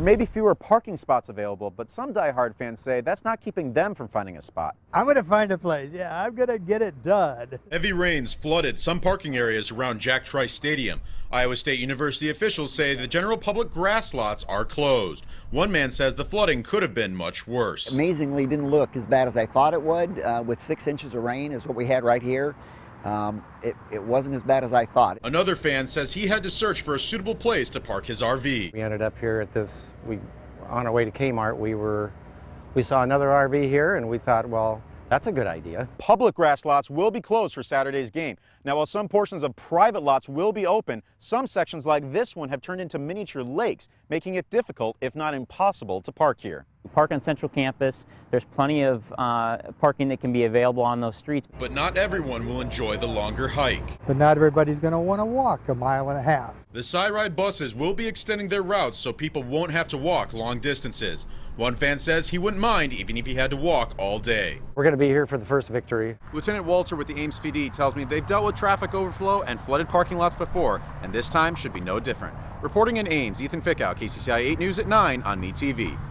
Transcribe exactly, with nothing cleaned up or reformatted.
There may be fewer parking spots available, but some diehard fans say that's not keeping them from finding a spot. I'm going to find a place. Yeah, I'm going to get it done. Heavy rains flooded some parking areas around Jack Trice Stadium. Iowa State University officials say the general public grass lots are closed. One man says the flooding could have been much worse. Amazingly, it didn't look as bad as I thought it would. Uh, with six inches of rain is what we had right here. Um, it, it wasn't as bad as I thought. Another fan says he had to search for a suitable place to park his R V. We ended up here at this, we, on our way to Kmart, we were, we saw another R V here and we thought, well, that's a good idea. Public grass lots will be closed for Saturday's game. Now, while some portions of private lots will be open, some sections like this one have turned into miniature lakes, making it difficult, if not impossible, to park here. Park on Central Campus. There's plenty of uh, parking that can be available on those streets. But not everyone will enjoy the longer hike. But not everybody's going to want to walk a mile and a half. The SciRide buses will be extending their routes so people won't have to walk long distances. One fan says he wouldn't mind even if he had to walk all day. We're going to be here for the first victory. Lieutenant Walter with the Ames P D tells me they've dealt with traffic overflow and flooded parking lots before, and this time should be no different. Reporting in Ames, Ethan Fickout, K C C I eight News at nine on MeTV.